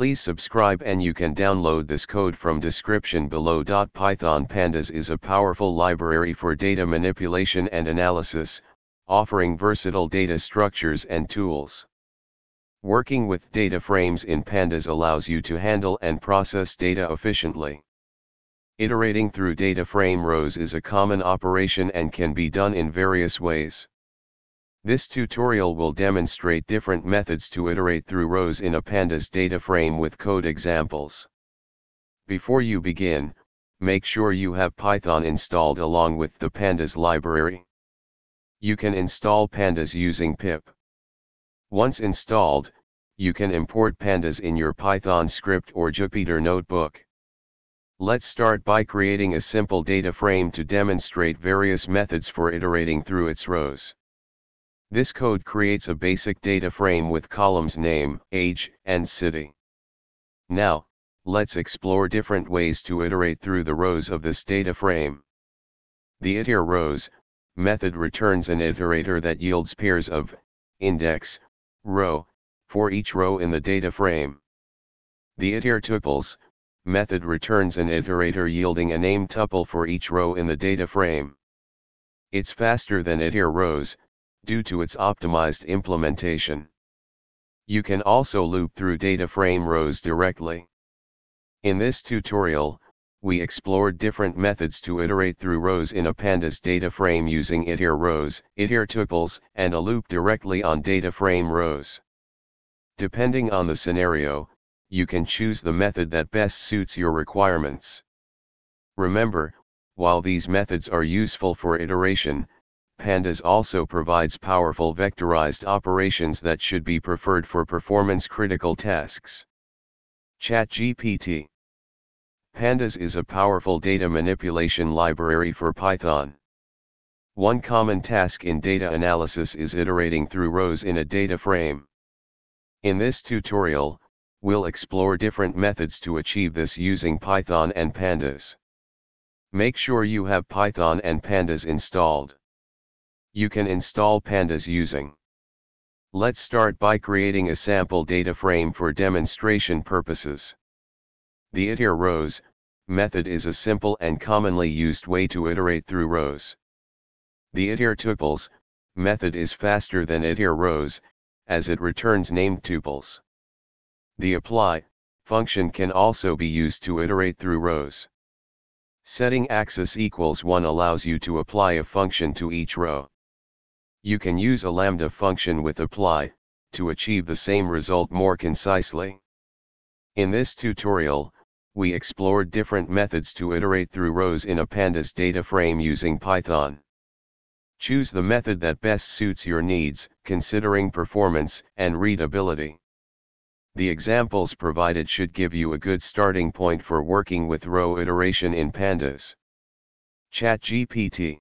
Please subscribe, and you can download this code from description below. Python Pandas is a powerful library for data manipulation and analysis, offering versatile data structures and tools. Working with data frames in Pandas allows you to handle and process data efficiently. Iterating through data frame rows is a common operation and can be done in various ways. This tutorial will demonstrate different methods to iterate through rows in a Pandas data frame with code examples. Before you begin, make sure you have Python installed along with the Pandas library. You can install Pandas using pip. Once installed, you can import Pandas in your Python script or Jupyter Notebook. Let's start by creating a simple data frame to demonstrate various methods for iterating through its rows. This code creates a basic data frame with columns name, age, and city. Now, let's explore different ways to iterate through the rows of this data frame. The iterrows method returns an iterator that yields pairs of index, row, for each row in the data frame. The itertuples method returns an iterator yielding a named tuple for each row in the data frame. It's faster than iterrows due to its optimized implementation. You can also loop through data frame rows directly. In this tutorial, we explored different methods to iterate through rows in a Pandas data frame using iterrows, itertuples, and a loop directly on data frame rows. Depending on the scenario, you can choose the method that best suits your requirements. Remember, while these methods are useful for iteration, Pandas also provides powerful vectorized operations that should be preferred for performance-critical tasks. ChatGPT. Pandas is a powerful data manipulation library for Python. One common task in data analysis is iterating through rows in a data frame. In this tutorial, we'll explore different methods to achieve this using Python and Pandas. Make sure you have Python and Pandas installed. You can install Pandas using. Let's start by creating a sample data frame for demonstration purposes. The iterrows method is a simple and commonly used way to iterate through rows. The itertuples method is faster than iterrows, as it returns named tuples. The apply function can also be used to iterate through rows. Setting axis equals 1 allows you to apply a function to each row. You can use a lambda function with apply to achieve the same result more concisely. In this tutorial, we explored different methods to iterate through rows in a Pandas data frame using Python. Choose the method that best suits your needs, considering performance and readability. The examples provided should give you a good starting point for working with row iteration in Pandas. ChatGPT.